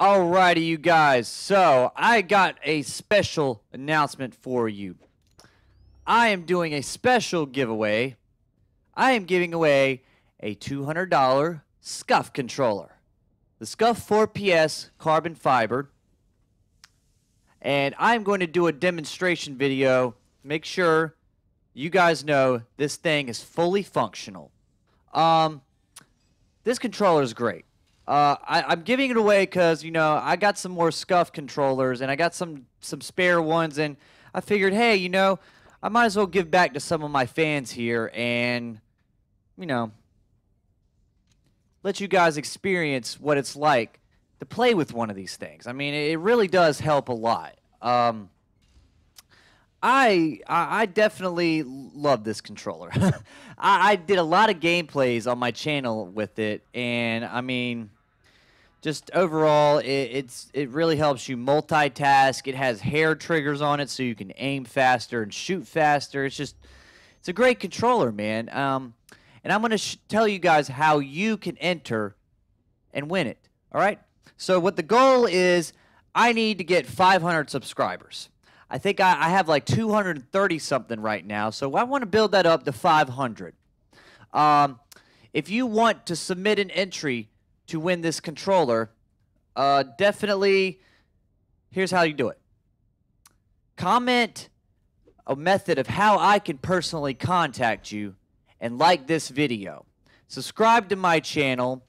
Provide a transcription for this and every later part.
Alrighty, you guys, so I got a special announcement for you. I am doing a special giveaway. I am giving away a $200 SCUF controller. The SCUF 4PS carbon fiber. And I'm going to do a demonstration video. Make sure you guys know this thing is fully functional. This controller is great. I'm giving it away because, you know, I got some more SCUF controllers and I got some spare ones, and I figured, hey, you know, I might as well give back to some of my fans here and, you know, let you guys experience what it's like to play with one of these things. I mean, it really does help a lot. I definitely love this controller. I did a lot of gameplays on my channel with it, and I mean, just overall, it really helps you multitask. It has hair triggers on it, so you can aim faster and shoot faster. It's a great controller, man. And I'm gonna tell you guys how you can enter and win it. All right. So what the goal is, I need to get 500 subscribers. I think I have like 230-something right now, so I want to build that up to 500. If you want to submit an entry to win this controller, definitely, here's how you do it. Comment a method of how I can personally contact you, and like this video. Subscribe to my channel,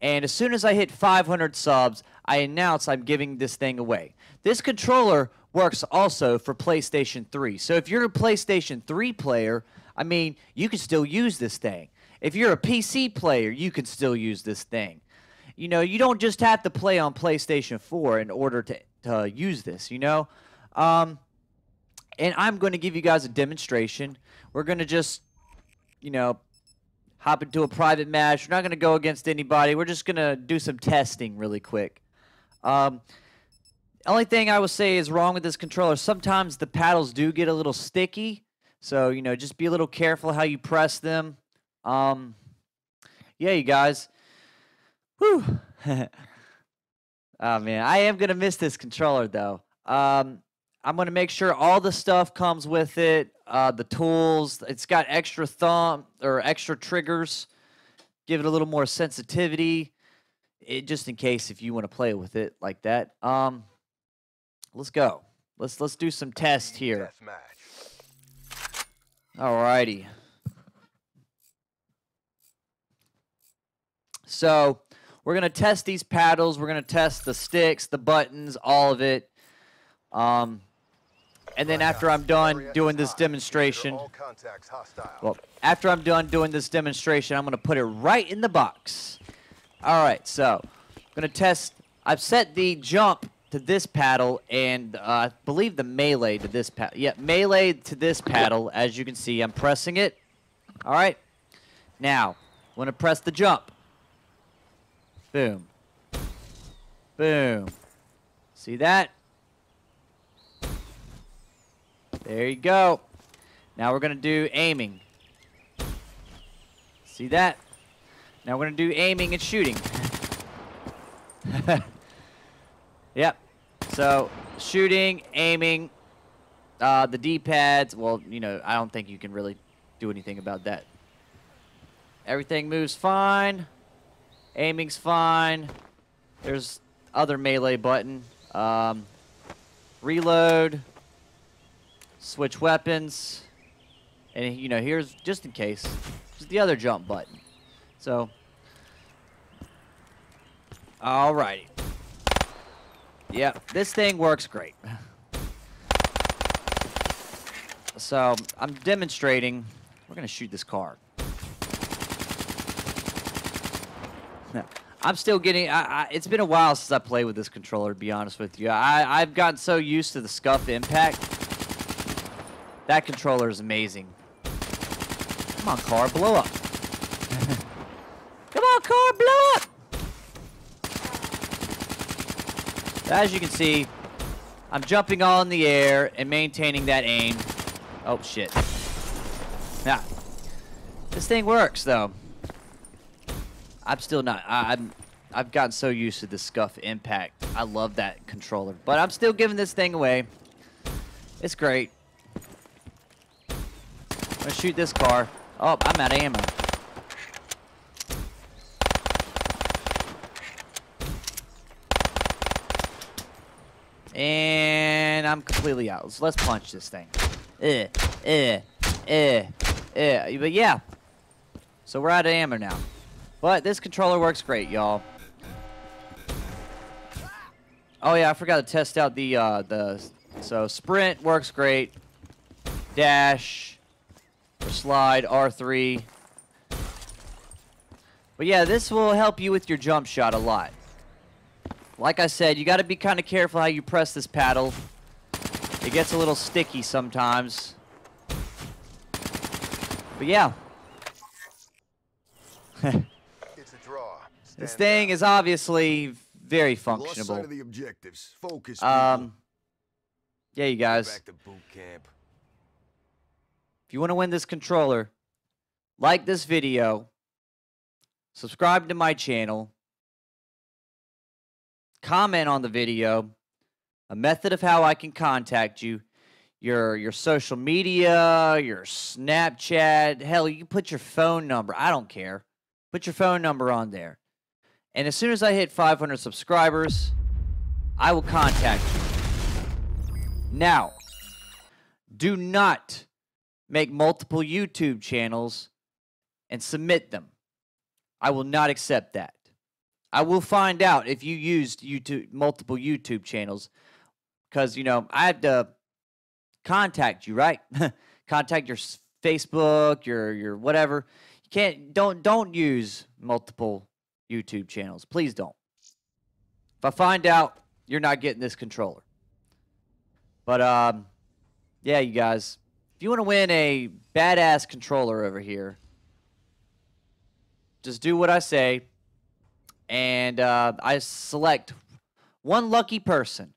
and as soon as I hit 500 subs, I announce I'm giving this thing away. This controller works also for PlayStation 3. So if you're a PlayStation 3 player, I mean, you can still use this thing. If you're a PC player, you can still use this thing. You know, you don't just have to play on PlayStation 4 in order to use this, you know. And I'm going to give you guys a demonstration. We're going to just, you know, hop into a private match. We're not going to go against anybody. We're just going to do some testing really quick. Only thing I would say is wrong with this controller, sometimes the paddles do get a little sticky. So, you know, just be a little careful how you press them. Yeah, you guys. Whew. Oh, man. I am going to miss this controller, though. I'm going to make sure all the stuff comes with it. The tools. It's got extra thumb or extra triggers. Give it a little more sensitivity. Just in case if you want to play with it like that. Let's go. Let's do some tests here. Alrighty. So we're gonna test these paddles. We're gonna test the sticks, the buttons, all of it. And then after I'm done doing this demonstration, I'm gonna put it right in the box. All right. So I'm gonna test. I've set the jump to this paddle, and I believe the melee to this paddle. Yeah, melee to this paddle, as you can see. I'm pressing it. All right. Now, I'm going to press the jump. Boom. Boom. See that? There you go. Now we're going to do aiming. See that? Now we're going to do aiming and shooting. Yep. So, shooting, aiming, the D-pads. Well, you know, I don't think you can really do anything about that. Everything moves fine. Aiming's fine. There's other melee button. Reload. Switch weapons. And, you know, here's, just in case, just the other jump button. So, alrighty. Yeah, this thing works great. So, I'm demonstrating. We're going to shoot this car. Now, I'm still getting... it's been a while since I played with this controller, to be honest with you. I've gotten so used to the SCUF Impact. That controller is amazing. Come on, car. Blow up. Come on, car. Blow up. As you can see, I'm jumping all in the air and maintaining that aim. Oh, shit. Nah. This thing works, though. I'm still not. I'm I've gotten so used to the SCUF Impact. I love that controller, but I'm still giving this thing away. It's great. I'm gonna shoot this car. Oh, I'm out of ammo. And I'm completely out. So let's punch this thing. But yeah. So we're out of ammo now. But this controller works great, y'all. Oh yeah, I forgot to test out the so sprint works great. Dash or slide R3. But yeah, this will help you with your jump shot a lot. Like I said, you got to be kind of careful how you press this paddle. It gets a little sticky sometimes. But yeah. It's a draw. This thing is obviously very functional. Yeah, you guys. If you want to win this controller, like this video, subscribe to my channel, comment on the video, a method of how I can contact you, your social media, your Snapchat, hell, you can put your phone number, I don't care. Put your phone number on there. And as soon as I hit 500 subscribers, I will contact you. Now, do not make multiple YouTube channels and submit them. I will not accept that. I will find out if you used YouTube, multiple YouTube channels, because, you know, I have to contact you, right? Contact your Facebook, your whatever. You can't, don't use multiple YouTube channels. Please don't. If I find out, you're not getting this controller. But, yeah, you guys, if you want to win a badass controller over here, just do what I say. And I select one lucky person.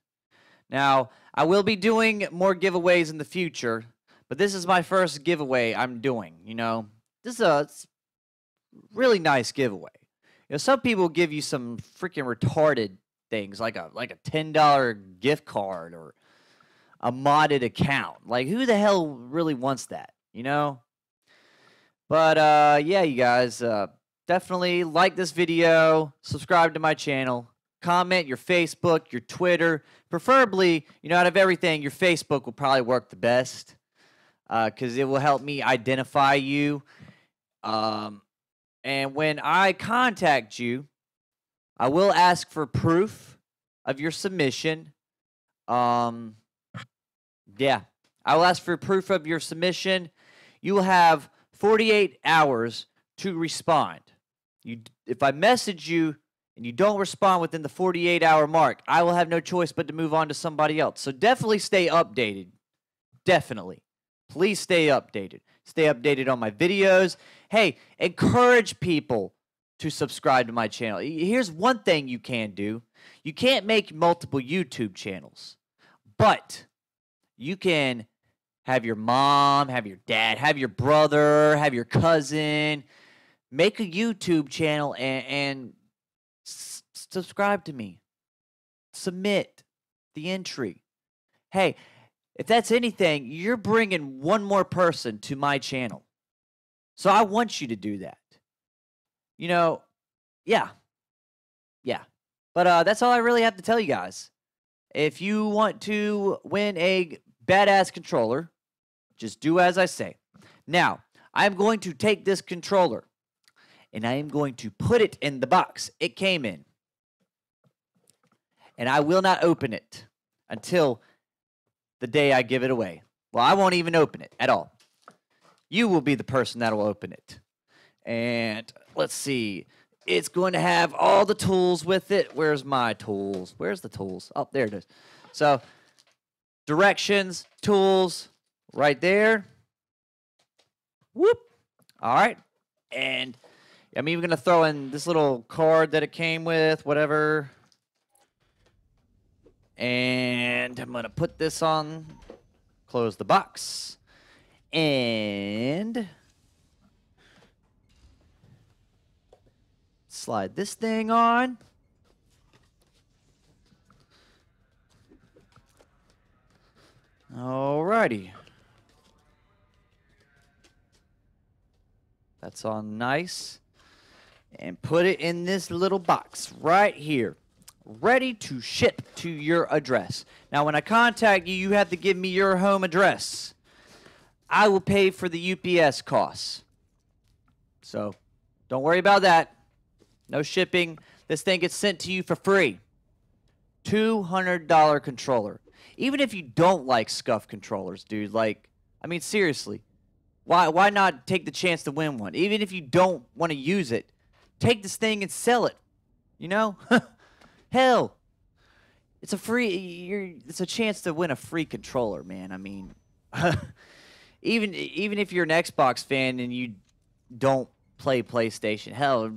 Now, I will be doing more giveaways in the future, but this is my first giveaway I'm doing, you know. This is a really nice giveaway. You know, some people give you some freaking retarded things, like a $10 gift card or a modded account. Like, who the hell really wants that, you know? But, yeah, you guys... definitely like this video, subscribe to my channel, comment your Facebook, your Twitter. Preferably, you know, out of everything, your Facebook will probably work the best because it will help me identify you. And when I contact you, I will ask for proof of your submission. Yeah, I will ask for proof of your submission. You will have 48 hours to respond. If I message you and you don't respond within the 48-hour mark, I will have no choice but to move on to somebody else. So definitely stay updated. Definitely. Please stay updated. Stay updated on my videos. Hey, encourage people to subscribe to my channel. Here's one thing you can do. You can't make multiple YouTube channels, but you can have your mom, have your dad, have your brother, have your cousin... Make a YouTube channel and subscribe to me. Submit the entry. Hey, if that's anything, you're bringing one more person to my channel. So I want you to do that. You know, yeah. Yeah. But that's all I really have to tell you guys. If you want to win a badass controller, just do as I say. Now, I'm going to take this controller. And I am going to put it in the box it came in. And I will not open it until the day I give it away. Well, I won't even open it at all. You will be the person that will open it. And let's see. It's going to have all the tools with it. Where's my tools? Where's the tools? Oh, there it is. So, directions, tools, right there. Whoop. All right. And... I'm even going to throw in this little card that it came with, whatever. And I'm going to put this on. Close the box. And Slide this thing on. Alrighty. That's all nice. And put it in this little box right here, ready to ship to your address. Now, when I contact you, you have to give me your home address. I will pay for the UPS costs. So don't worry about that. No shipping. This thing gets sent to you for free. $200 controller. Even if you don't like SCUF controllers, dude, like, I mean, seriously, why not take the chance to win one? Even if you don't want to use it, take this thing and sell it, you know? Hell, it's a free, it's a chance to win a free controller, man. I mean, even if you're an Xbox fan and you don't play PlayStation, hell,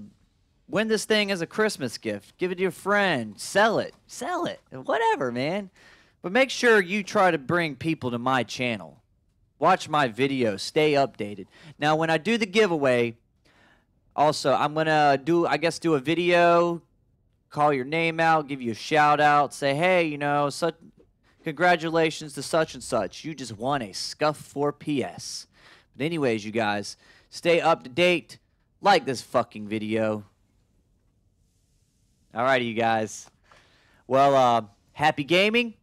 win this thing as a Christmas gift. Give it to your friend. Sell it, whatever, man. But make sure you try to bring people to my channel. Watch my videos. Stay updated. Now, when I do the giveaway, also, I'm going to do, I guess, do a video, call your name out, give you a shout-out, say, hey, you know, congratulations to such and such. You just won a SCUF 4PS. But anyways, you guys, stay up to date. Like this fucking video. All righty, you guys. Well, happy gaming.